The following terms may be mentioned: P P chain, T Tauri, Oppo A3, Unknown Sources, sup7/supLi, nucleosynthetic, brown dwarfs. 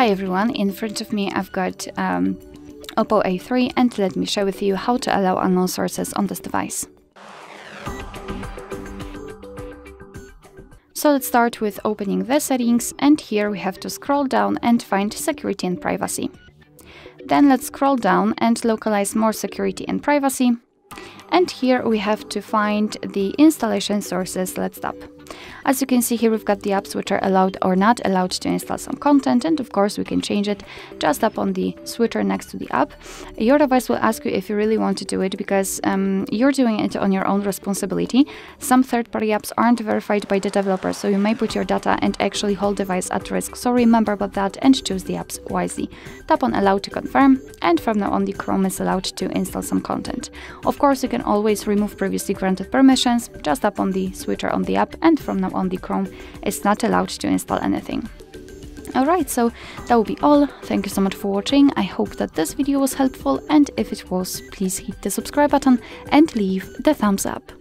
Hi everyone, in front of me I've got Oppo A3 and let me share with you how to allow unknown sources on this device. So let's start with opening the settings, and here we have to scroll down and find security and privacy. Then let's scroll down and localize more security and privacy. And here we have to find the installation sources. Let's tap. As you can see here, we've got the apps which are allowed or not allowed to install some content, and of course we can change it. Just tap on the switcher next to the app. Your device will ask you if you really want to do it, because you're doing it on your own responsibility. Some third-party apps aren't verified by the developer, so you may put your data and actually whole device at risk. So remember about that and choose the apps wisely. Tap on allow to confirm, and from now on the Chrome is allowed to install some content. Of course you can always remove previously granted permissions. Just tap on the switcher on the app, and from now on the Chrome is not allowed to install anything. Alright, so that will be all. Thank you so much for watching. I hope that this video was helpful, and if it was, please hit the subscribe button and leave the thumbs up.